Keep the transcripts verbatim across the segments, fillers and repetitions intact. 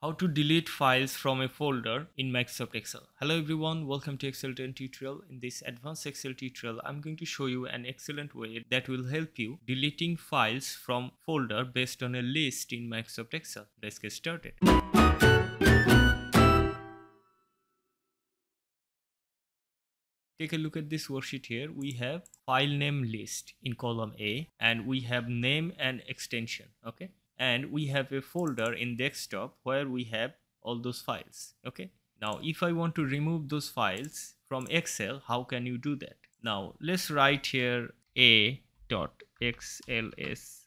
How to delete files from a folder in Microsoft Excel. Hello everyone, welcome to Excel ten tutorial. In this advanced Excel tutorial, I'm going to show you an excellent way that will help you deleting files from folder based on a list in Microsoft Excel. Let's get started. Take a look at this worksheet here. We have file name list in column A, and we have name and extension, okay? And we have a folder in desktop where we have all those files, okay? Now, if I want to remove those files from Excel, how can you do that? Now, let's write here a dot xlsx.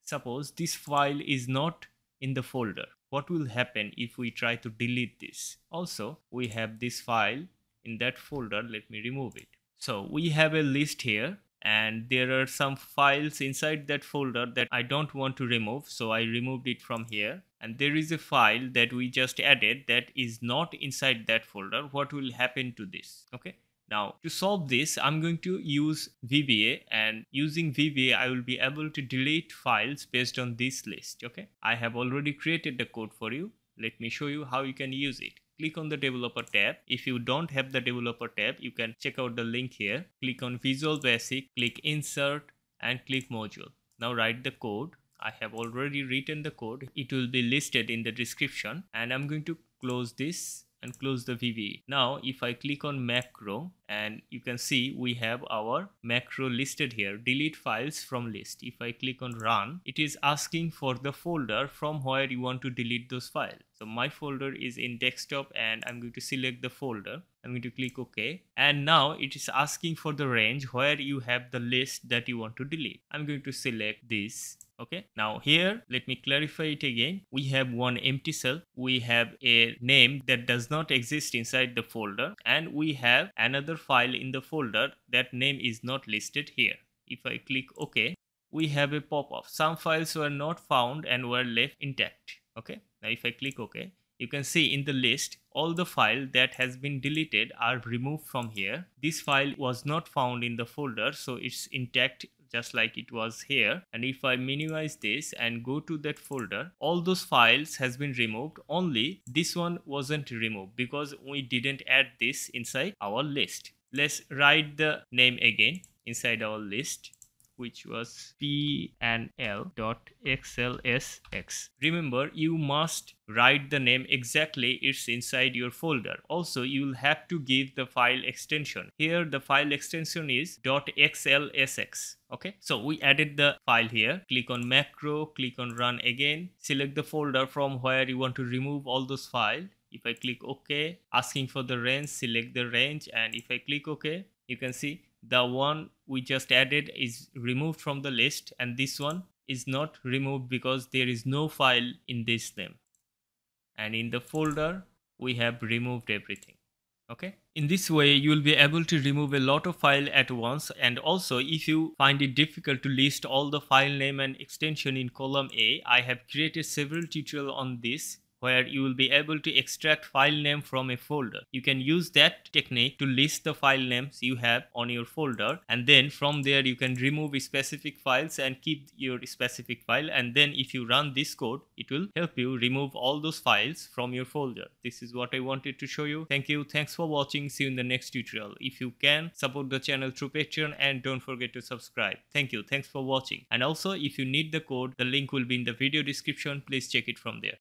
Suppose this file is not in the folder. What will happen if we try to delete this? Also, we have this file in that folder. Let me remove it. So, we have a list here. And there are some files inside that folder that I don't want to remove, so I removed it from here. And there is a file that we just added that is not inside that folder. What will happen to this? Okay. Now, to solve this, I'm going to use V B A, and using V B A, I will be able to delete files based on this list. Okay. I have already created the code for you. Let me show you how you can use it. Click on the Developer tab. If you don't have the Developer tab, you can check out the link here. Click on Visual Basic, click Insert, and click Module. Now write the code. I have already written the code. It will be listed in the description. And I'm going to close this and close the V B A. Now, if I click on Macro, and you can see we have our macro listed here. Delete files from list. If I click on Run, it is asking for the folder from where you want to delete those files. So my folder is in desktop, and I'm going to select the folder. I'm going to click OK. And now it is asking for the range where you have the list that you want to delete. I'm going to select this. Okay. Now here, let me clarify it again. We have one empty cell. We have a name that does not exist inside the folder. And we have another file in the folder. That name is not listed here. If I click OK, we have a pop-up. Some files were not found and were left intact. Okay. Now if I click OK, you can see in the list, all the files that has been deleted are removed from here. This file was not found in the folder, so it's intact just like it was here. And if I minimize this and go to that folder, all those files has been removed. Only this one wasn't removed because we didn't add this inside our list. Let's write the name again inside our list, which was P N L dot X L S X. Remember, you must write the name exactly it's inside your folder. Also, you will have to give the file extension. Here, the file extension is .xlsx. Okay, so we added the file here. Click on Macro, click on Run again. Select the folder from where you want to remove all those files. If I click OK, asking for the range, select the range. And if I click OK, you can see the one we just added is removed from the list, and this one is not removed because there is no file in this name. And in the folder, we have removed everything. Okay. In this way, you will be able to remove a lot of files at once. And also, if you find it difficult to list all the file name and extension in column A, I have created several tutorials on this, where you will be able to extract file name from a folder. You can use that technique to list the file names you have on your folder, and then from there you can remove specific files and keep your specific file. And then if you run this code, it will help you remove all those files from your folder. This is what I wanted to show you. Thank you. Thanks for watching. See you in the next tutorial. If you can, support the channel through Patreon, and don't forget to subscribe. Thank you. Thanks for watching. And also, if you need the code, the link will be in the video description. Please check it from there.